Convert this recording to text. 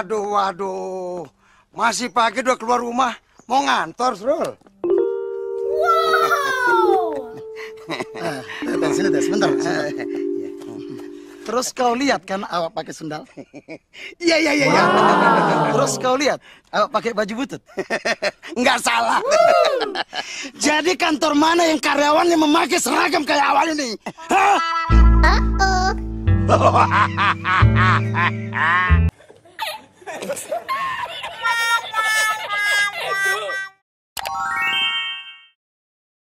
Waduh, waduh. Masih pagi udah keluar rumah. Mau ngantor, Srul. Wow. Sini deh, sebentar. Terus kau lihat kan awak pakai sendal? Iya, iya, iya. Terus kau lihat awak pakai baju butut? Enggak salah. Jadi kantor mana yang karyawannya memakai seragam kayak awal ini? Hah? Uh-oh.